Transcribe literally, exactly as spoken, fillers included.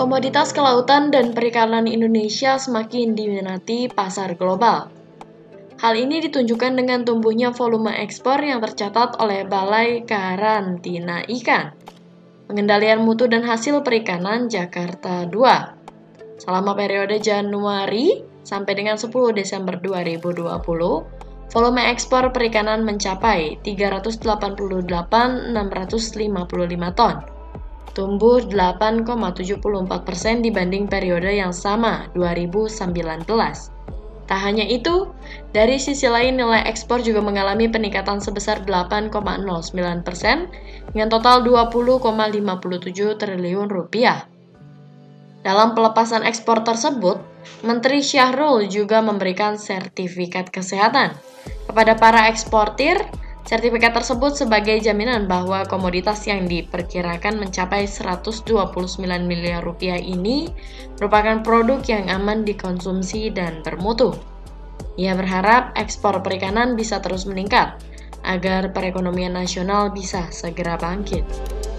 Komoditas kelautan dan perikanan Indonesia semakin diminati pasar global. Hal ini ditunjukkan dengan tumbuhnya volume ekspor yang tercatat oleh Balai Karantina Ikan, Pengendalian Mutu dan Hasil Perikanan Jakarta dua selama periode Januari sampai dengan sepuluh Desember dua ribu dua puluh. Volume ekspor perikanan mencapai tiga ratus delapan puluh delapan ribu enam ratus lima puluh lima ton, tumbuh delapan koma tujuh puluh empat persen dibanding periode yang sama dua ribu sembilan belas. Tak hanya itu, dari sisi lain nilai ekspor juga mengalami peningkatan sebesar delapan koma nol sembilan persen dengan total dua puluh koma lima tujuh triliun rupiah. Dalam pelepasan ekspor tersebut, Menteri Syahrul juga memberikan sertifikat kesehatan kepada para eksportir. Sertifikat tersebut sebagai jaminan bahwa komoditas yang diperkirakan mencapai seratus dua puluh sembilan miliar rupiah ini merupakan produk yang aman dikonsumsi dan bermutu. Ia berharap ekspor perikanan bisa terus meningkat agar perekonomian nasional bisa segera bangkit.